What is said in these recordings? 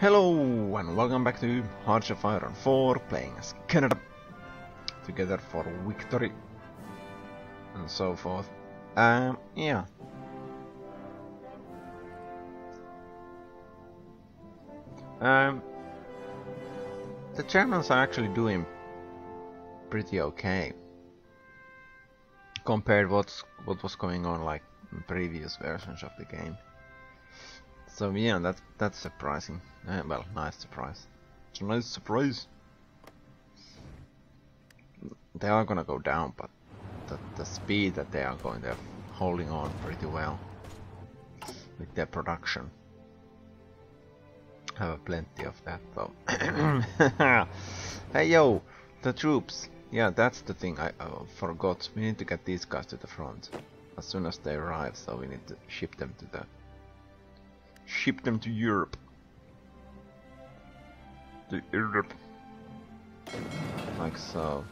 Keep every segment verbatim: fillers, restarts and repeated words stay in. Hello and welcome back to Hearts of Iron four, playing as Canada, Together for Victory, and so forth. Um, yeah. Um, the Germans are actually doing pretty okay compared what's what was going on like in previous versions of the game. So yeah, that's that's surprising. Uh, well, nice surprise. It's a nice surprise. They are gonna go down, but the, the speed that they are going, they're holding on pretty well with their production. I have plenty of that though. Hey yo, the troops. Yeah, that's the thing I uh, forgot. We need to get these guys to the front as soon as they arrive. So we need to ship them to the. Ship them to Europe. To Europe. Like so.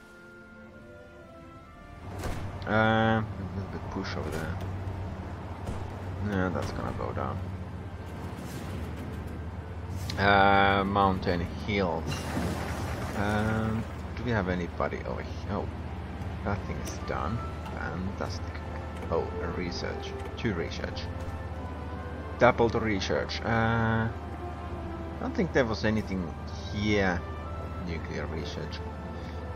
Uh, a little bit push over there. Yeah, that's gonna go down. Uh, mountain hills. Um, do we have anybody over here? Oh, that thing is done. Fantastic. Oh, research. Two research. Double the research. Uh, I don't think there was anything here. Nuclear research.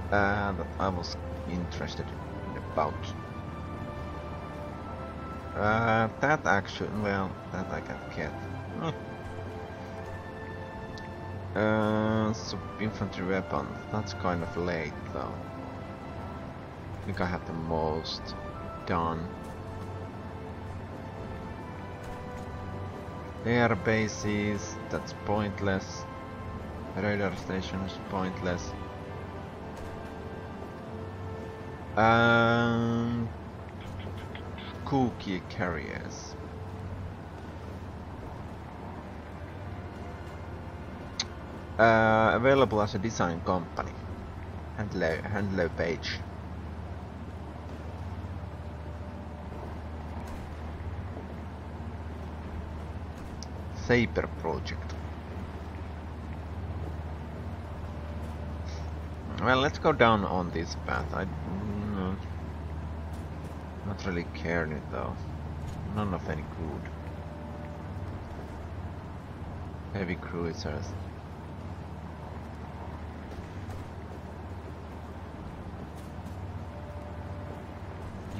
Uh, that I was interested in about. Uh, that actually, well, that I can get. Hmm. Uh, so infantry weapon. That's kind of late though. I think I have the most done. Air bases, that's pointless. Radar stations, pointless. Um, cookie carriers. Uh, available as a design company. Handler, handler page. Saber project. Well, let's go down on this path. I mm, not really caring it though. None of any good. Heavy cruisers.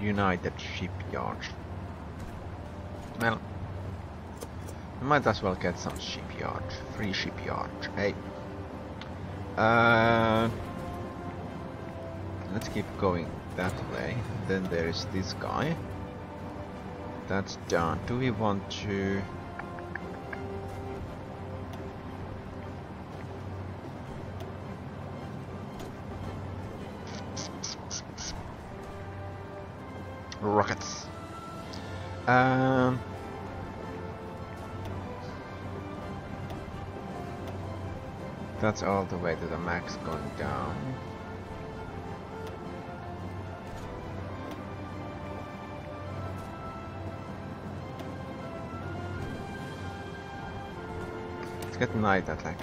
United Shipyards. Well. Might as well get some shipyard, free shipyard, hey. Uh, let's keep going that way. Then there is this guy. That's done. Do we want to... Rockets. Um... That's all the way to the max going down. Let's get night attack.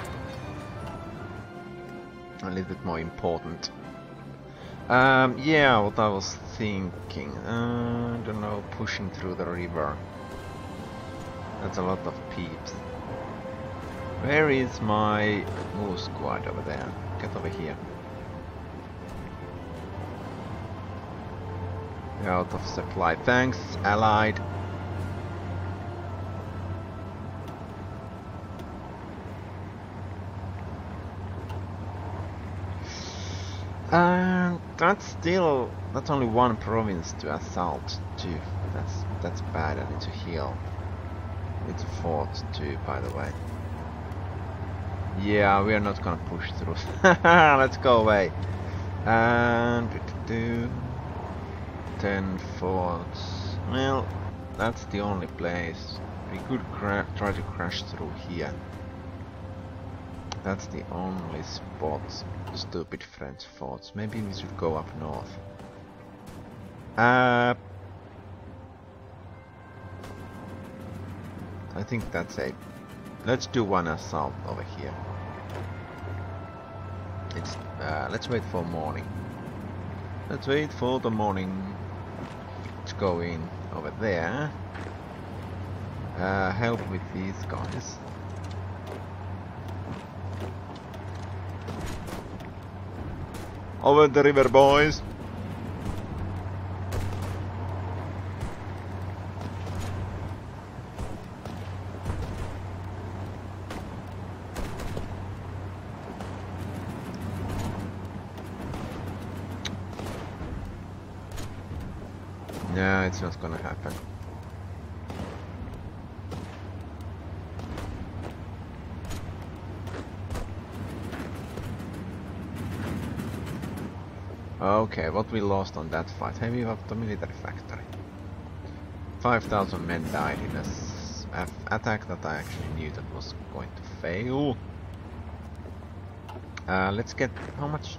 A little bit more important. Um, yeah, what I was thinking. Uh, I don't know, pushing through the river. That's a lot of peeps. Where is my move squad over there? Get over here. We're out of supply. Thanks, Allied. And uh, that's still that's only one province to assault too. That's that's bad. I need to heal. I need to fort too, by the way. Yeah, we are not gonna push through. Let's go away. And we could do ten forts. Well, that's the only place we could cra try to crash through here. That's the only spot. Stupid French forts. Maybe we should go up north. Uh, I think that's a Let's do one assault over here. It's uh, let's wait for morning. Let's wait for the morning. Let's go in over there. Uh, help with these guys. Over the river, boys. No, it's not gonna happen. Okay, what we lost on that fight? Heavy up the military factory. five thousand men died in a s attack that I actually knew that was going to fail. Uh, let's get... how much?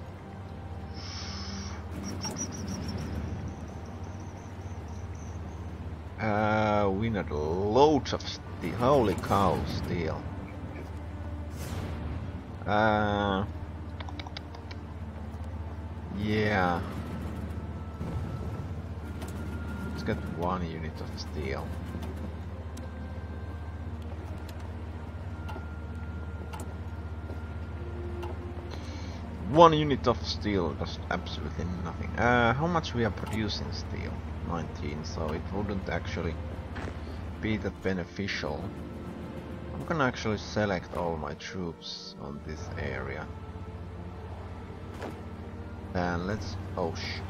Uh, we need loads of steel. Holy cow, steel. Uh... Yeah. Let's get one unit of steel. One unit of steel does absolutely nothing. Uh, how much we are producing steel? nineteen, so it wouldn't actually be that beneficial. I'm gonna actually select all my troops on this area. And let's... oh sh...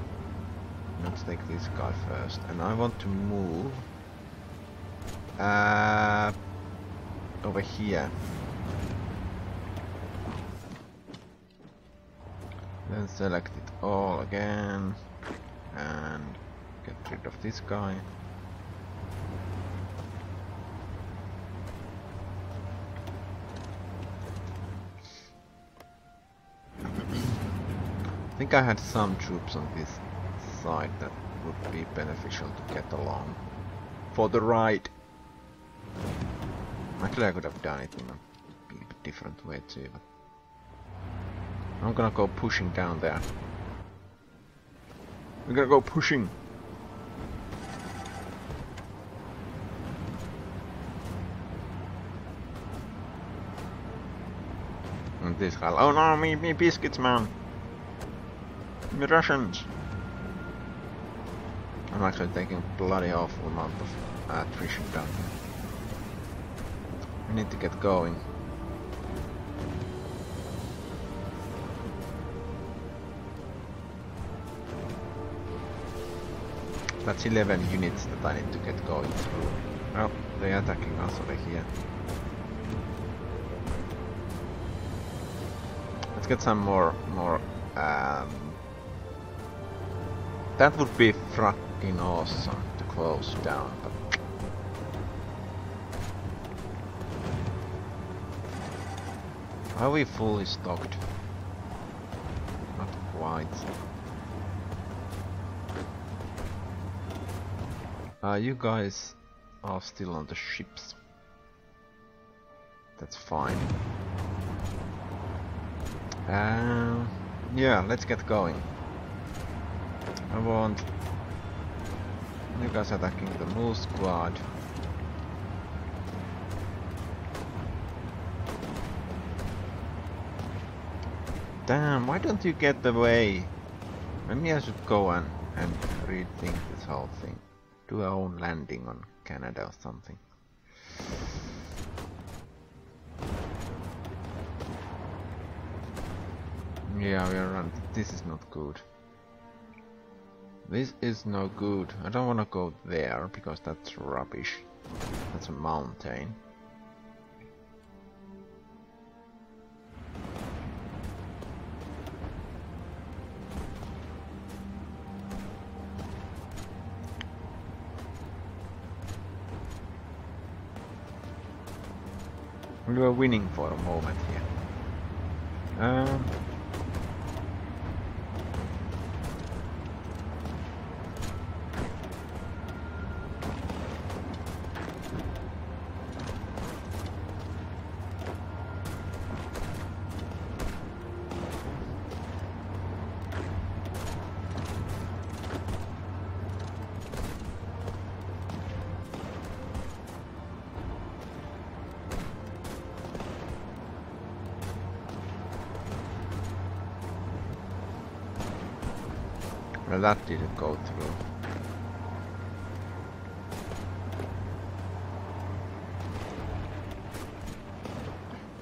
let's take this guy first. And I want to move... Uh, over here. Then select it all again. And get rid of this guy. I think I had some troops on this side that would be beneficial to get along for the ride. Actually, I could have done it in a different way too, but I'm gonna go pushing down there. We're gonna go pushing. And this guy. Oh no, me, me biscuits, man. Me Russians! I'm actually taking a bloody awful amount of attrition down here. We need to get going. That's eleven units that I need to get going through. Oh, they're attacking us over here. Let's get some more, more, um... that would be fucking awesome to close down, but are we fully stocked? Not quite. Uh, you guys are still on the ships. That's fine. Uh, yeah, let's get going. I want you guys attacking the move squad. Damn, why don't you get away? Maybe I should go and, and rethink this whole thing. Do our own landing on Canada or something. Yeah, we are run. This is not good. This is no good. I don't want to go there because that's rubbish. That's a mountain. We were winning for a moment here. Um, No, that didn't go through.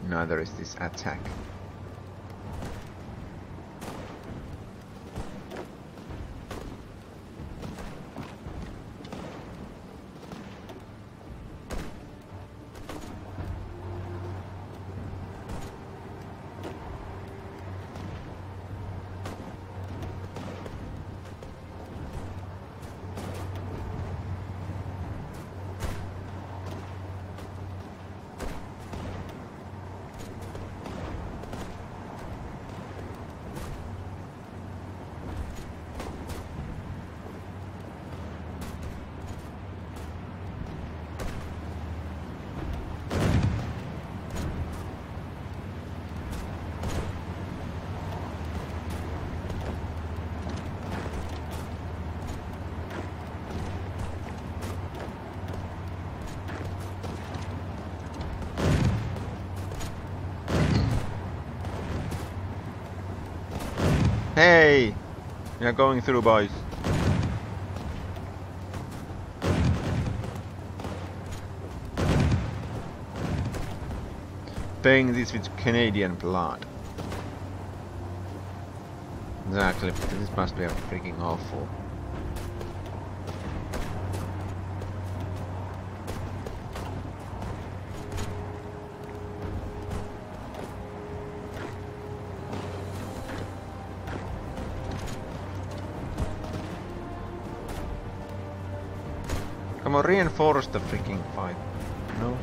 Neither is this attack. Hey! You're going through, boys. Paying this with Canadian blood. Exactly, this must be a freaking awful. Come on, reinforce the freaking fight. No.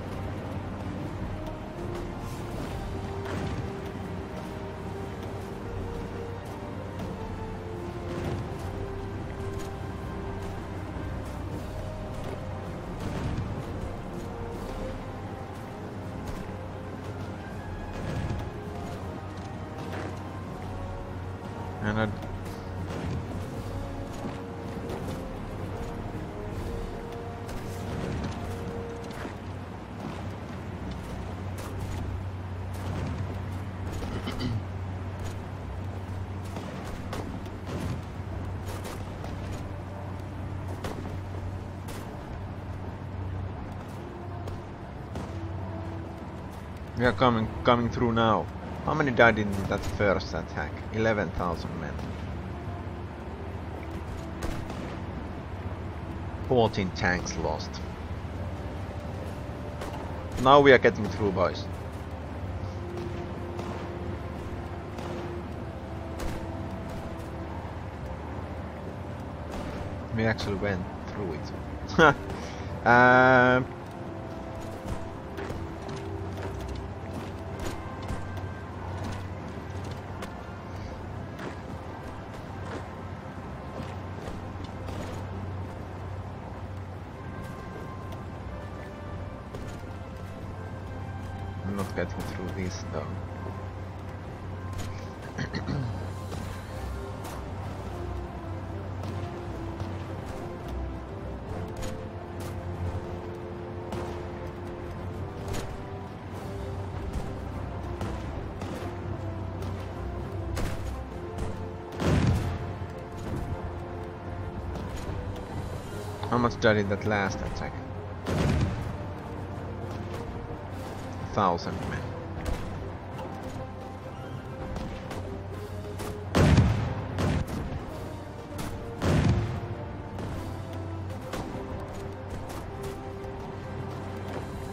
And I We are coming coming through now. How many died in that first attack? eleven thousand men. fourteen tanks lost. Now we are getting through, boys. We actually went through it. uh, Not getting through this though. How much died in that last attack? Thousand men.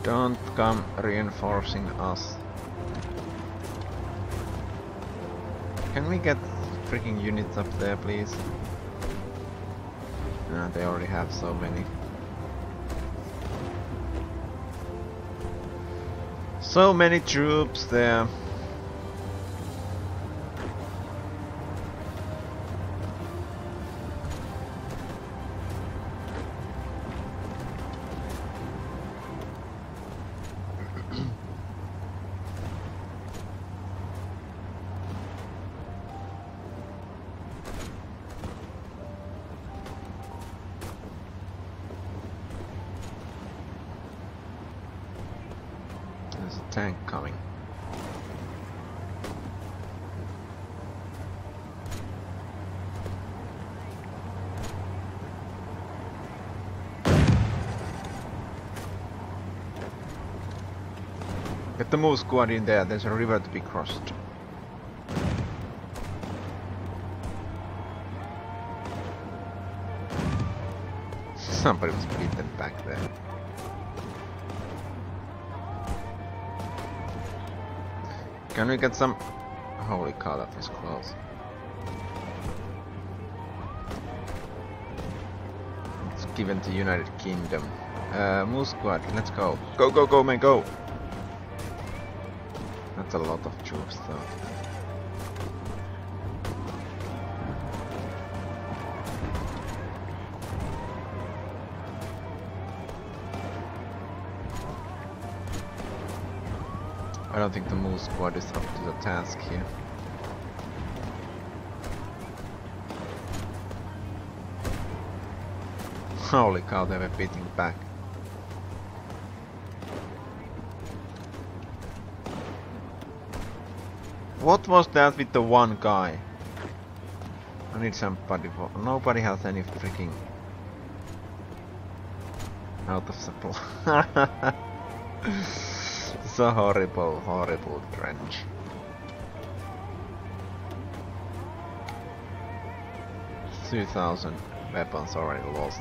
Don't come reinforcing us. Can we get freaking units up there, please? No, they already have so many. So many troops there. Tank coming. Get the move squad in there, there's a river to be crossed. Somebody was beaten back there. Can we get some... Holy cow, that was close. It's given to United Kingdom. Uh, Moose Squad, let's go. Go, go, go, man, go! That's a lot of troops, though. I don't think the Moose Squad is up to the task here. Holy cow, they were beating back. What was that with the one guy? I need somebody for... Nobody has any freaking... Out of supply. It's a horrible, horrible trench. two thousand weapons already lost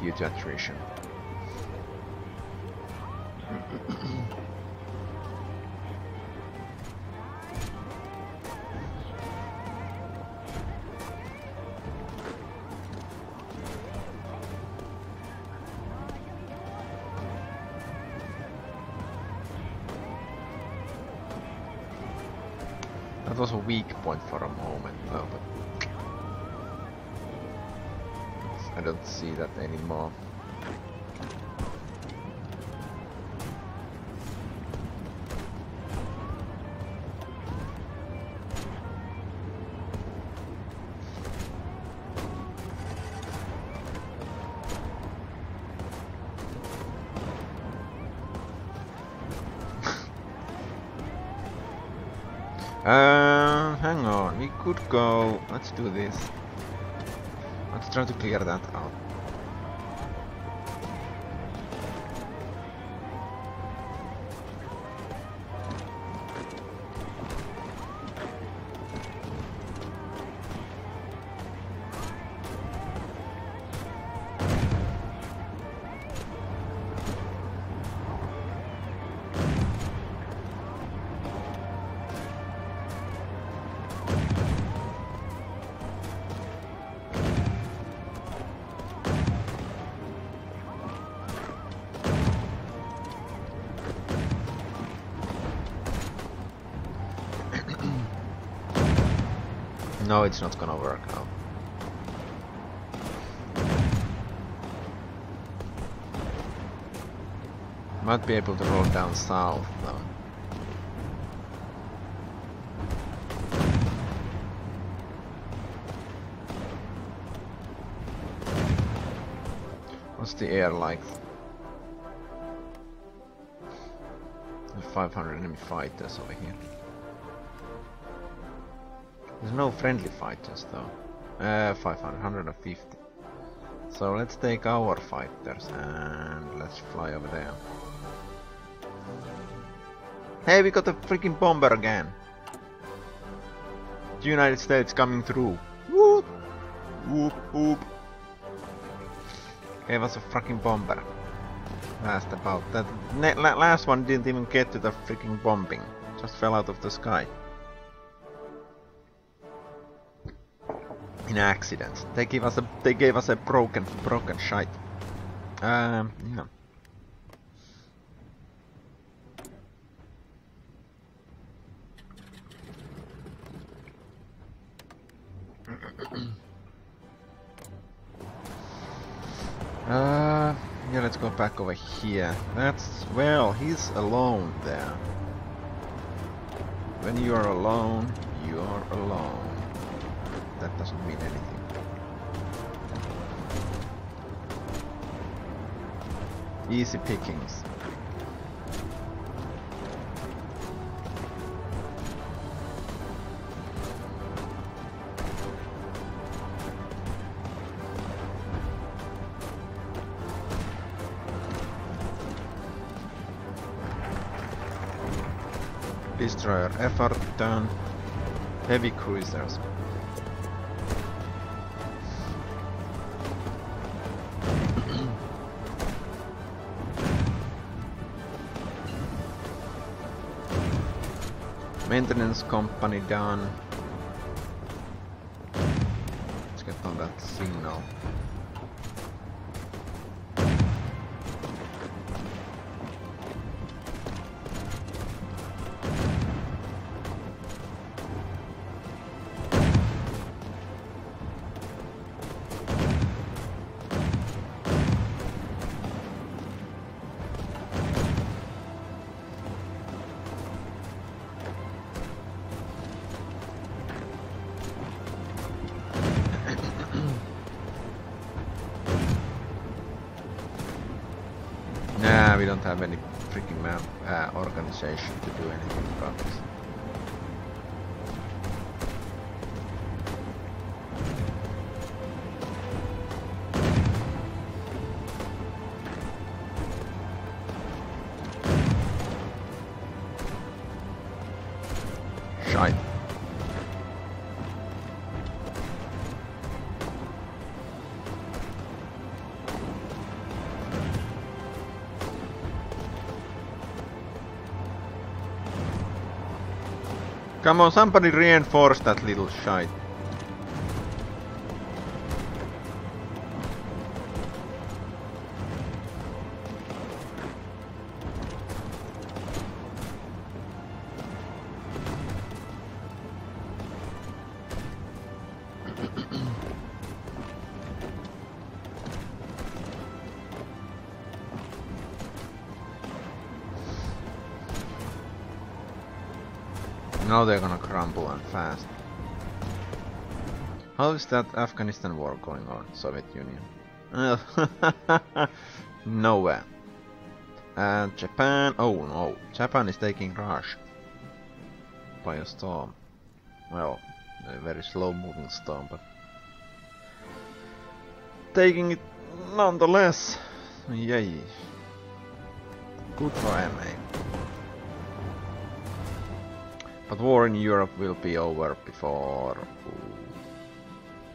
due to attrition. That was a weak point for a moment though, but I don't see that anymore. Uh, hang on, we could go... Let's do this. Let's try to clear that out. No, it's not gonna work out. Might be able to roll down south though. What's the air like? five hundred enemy fighters over here. There's no friendly fighters though. Uh, five hundred, one hundred fifty. So let's take our fighters and let's fly over there. Hey, we got a freaking bomber again! The United States coming through. Whoop! Whoop, whoop. Gave us a freaking bomber. Last about that. Ne la last one didn't even get to the freaking bombing. Just fell out of the sky. In accidents. They gave us a they gave us a broken broken shite. Um yeah. uh yeah, let's go back over here. That's well, he's alone there. When you are alone, you are alone. That doesn't mean anything. Easy pickings. destroyer effort turn heavy cruisers. Maintenance company done. Let's get on that signal. Nah, we don't have any freaking map uh, organization to do anything about this. Come on, somebody reinforce that little shite. Now they're gonna crumble and fast. How is that Afghanistan war going on, Soviet Union? Nowhere. And Japan, oh no, Japan is taking Russia by a storm. Well, a very slow moving storm, but taking it nonetheless. Yay. Good for M A. But war in Europe will be over before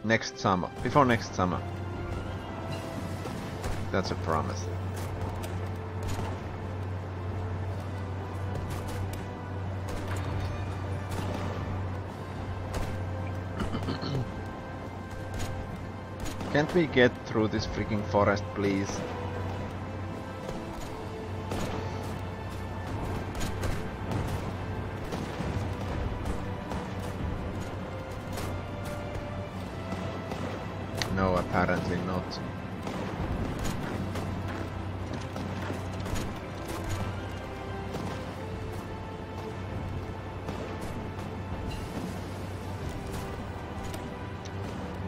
next summer. Before next summer. That's a promise. Can't we get through this freaking forest, please? No, apparently not.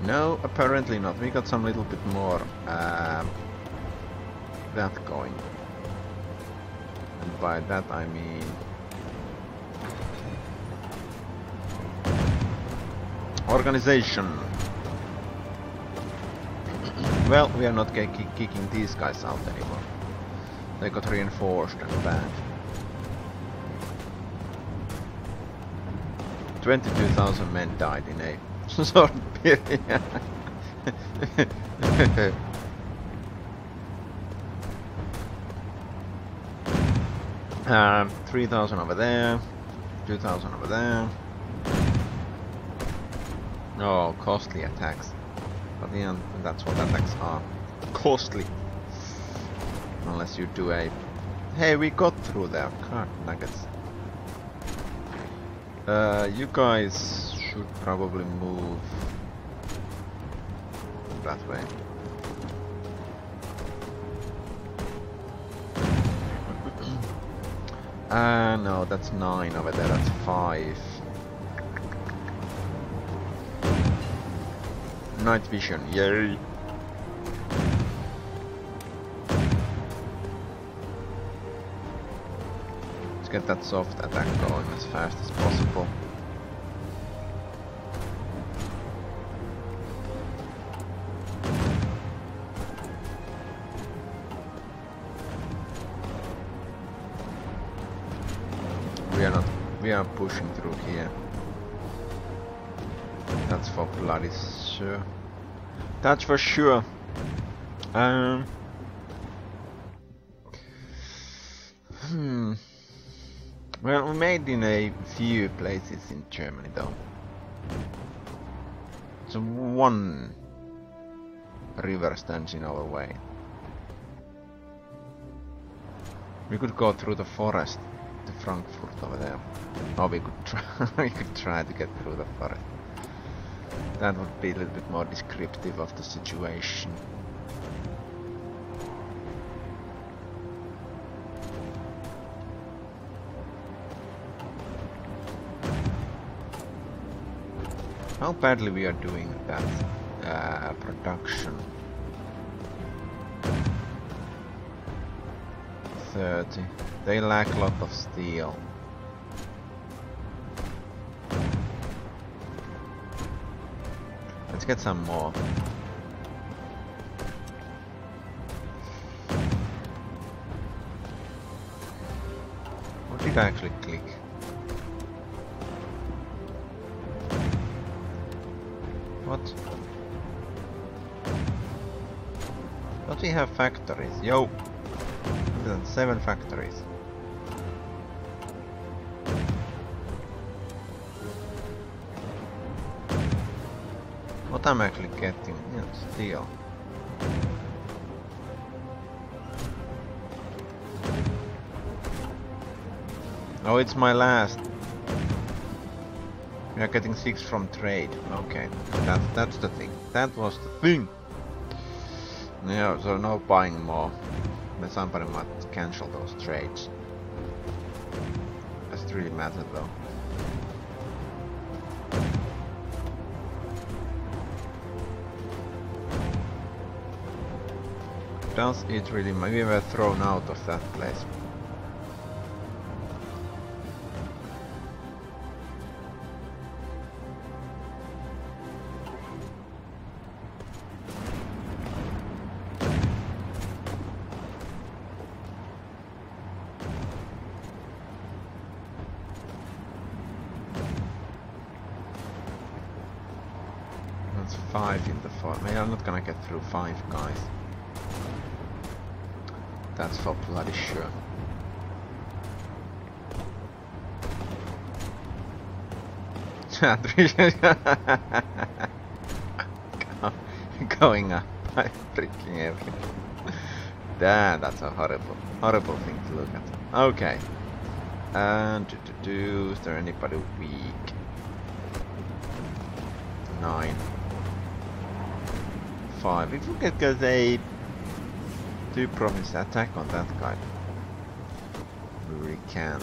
No, apparently not. We got some little bit more uh, that going. And by that I mean... organization. Well, we are not kicking these guys out anymore. They got reinforced and bad. twenty-two thousand men died in a short period. um, three thousand over there, two thousand over there. Oh, costly attacks. At the end, that's what attacks are. Costly. Unless you do a... Hey, we got through there. Card nuggets. Uh, you guys should probably move... that way. Ah, uh, no, that's nine over there. That's five. Night vision, yay! Let's get that soft attack going as fast as possible. We are not we are pushing through here. That's for bloody sure. That's for sure. Um. Hmm. Well, we made in a few places in Germany, though. So one river stands in our way. We could go through the forest to Frankfurt over there. Or we could try, we could try to get through the forest. That would be a little bit more descriptive of the situation. How badly we are doing that uh, production. thirty. They lack a lot of steel. Let's get some more. What did I actually click? What? Don't we have factories? Yo! Seven factories. What I'm actually getting? Yeah, steel. Oh, it's my last. We are getting six from trade. Okay, that's that's the thing. That was the thing. Yeah, so no buying more. But somebody might cancel those trades. Doesn't really matter though. Does it really matter? We were thrown out of that place. Five in the four. Maybe I'm not gonna get through five guys. That's for bloody sure. Going up by freaking everything. Damn, that's a horrible, horrible thing to look at. Okay. And to do, is there anybody weak? Nine. Five. If we could get a two province attack on that guy, we really can't.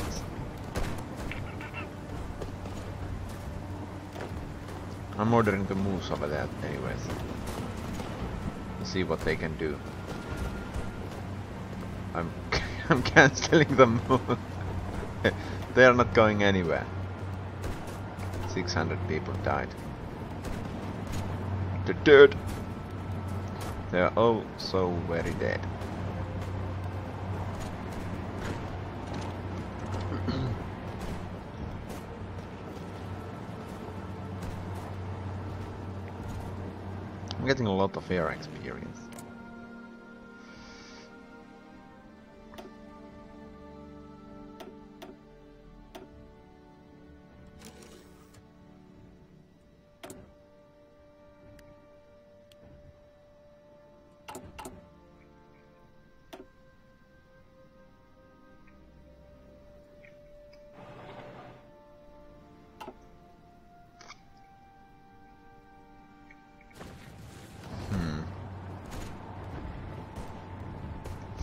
I'm ordering the moves over there anyways. Let's see what they can do. I'm I'm cancelling the move. They are not going anywhere. six hundred people died. The dirt. They are oh so very dead. I'm getting a lot of air experience.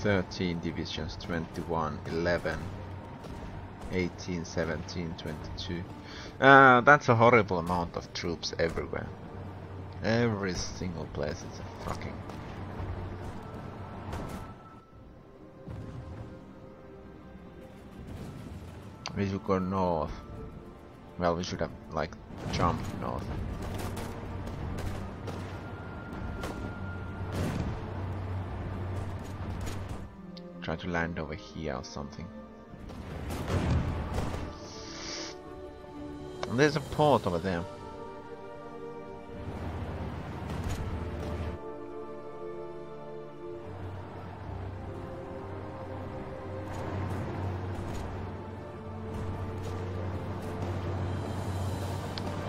thirteen divisions, twenty-one, eleven, eighteen, seventeen, twenty-two. Uh, that's a horrible amount of troops everywhere. Every single place is a fucking... We should go north. Well, we should have, like, jumped north. Try to land over here or something. there's a port over there.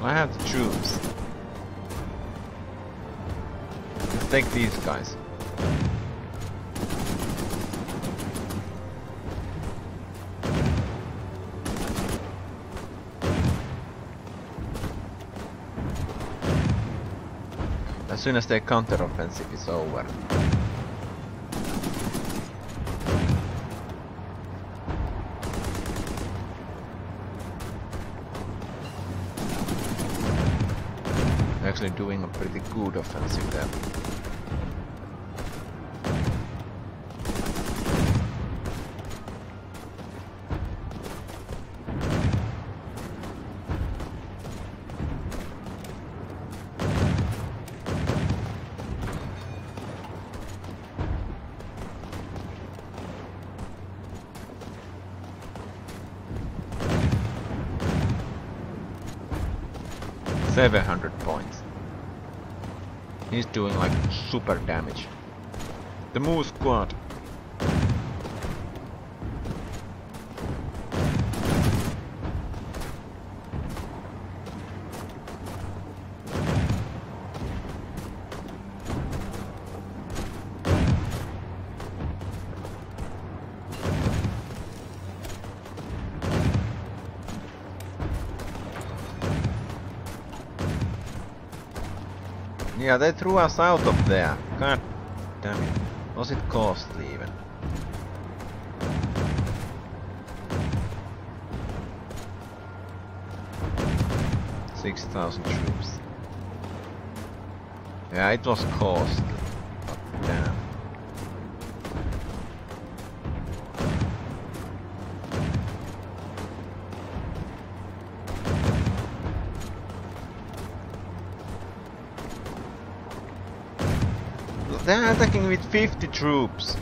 I have to choose. Let's take these guys. As soon as their counter-offensive is over. Actually doing a pretty good offensive there. seven hundred points. He's doing like super damage. The Moo Squad. Yeah, they threw us out of there. God damn it. Was it costly even? six thousand troops. Yeah, it was costly. But damn. They're attacking with fifty troops,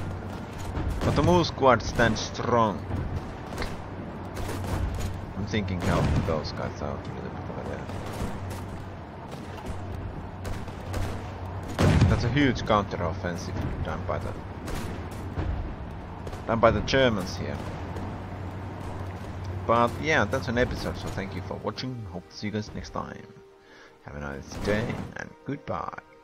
but the Moo Squad stands strong. I'm thinking helping those guys out a little bit over there. That's a huge counter-offensive done by the done by the Germans here. But yeah, that's an episode. So thank you for watching. Hope to see you guys next time. Have a nice day and goodbye.